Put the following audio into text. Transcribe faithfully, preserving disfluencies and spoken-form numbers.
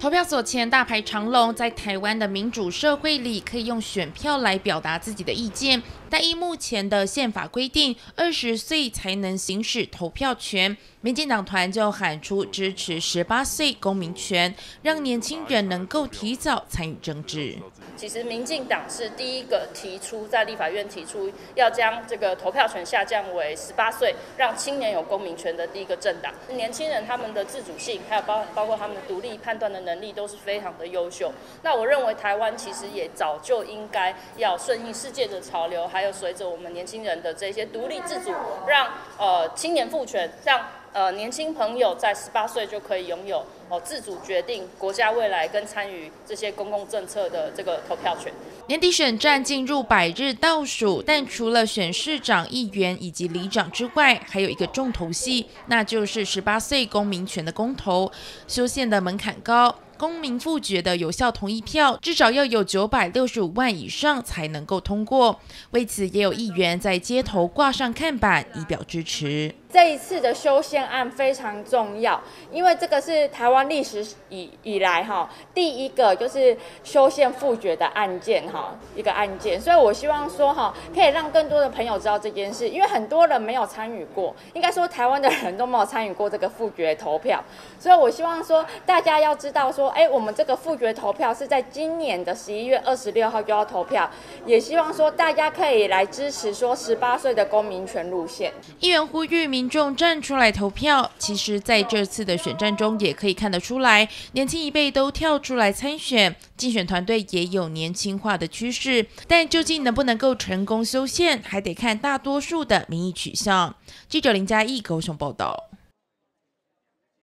投票所前大排长龙，在台湾的民主社会里，可以用选票来表达自己的意见。但依目前的宪法规定，二十岁才能行使投票权。民进党团就喊出支持十八岁公民权，让年轻人能够提早参与政治。其实，民进党是第一个提出在立法院提出要将这个投票权下降为十八岁，让青年有公民权的第一个政党。年轻人他们的自主性，还有包包括他们的独立判断的能力 能力都是非常的优秀。那我认为台湾其实也早就应该要顺应世界的潮流，还有随着我们年轻人的这些独立自主，让呃青年赋权，让呃年轻朋友在十八岁就可以拥有哦自主决定国家未来跟参与这些公共政策的这个投票权。年底选战进入百日倒数，但除了选市长、议员以及里长之外，还有一个重头戏，那就是十八岁公民权的公投，修宪的门槛高。 公民复决的有效同意票至少要有九百六十五万以上才能够通过，为此也有议员在街头挂上看板以表支持。这一次的修宪案非常重要，因为这个是台湾历史以以来哈第一个就是修宪复决的案件哈一个案件，所以我希望说哈可以让更多的朋友知道这件事，因为很多人没有参与过，应该说台湾的人都没有参与过这个复决投票，所以我希望说大家要知道说。 哎，我们这个复决投票是在今年的十一月二十六号就要投票，也希望说大家可以来支持说十八岁的公民权路线。议员呼吁民众站出来投票。其实，在这次的选战中，也可以看得出来，年轻一辈都跳出来参选，竞选团队也有年轻化的趋势。但究竟能不能够成功修宪，还得看大多数的民意取向。记者林嘉义高雄报道。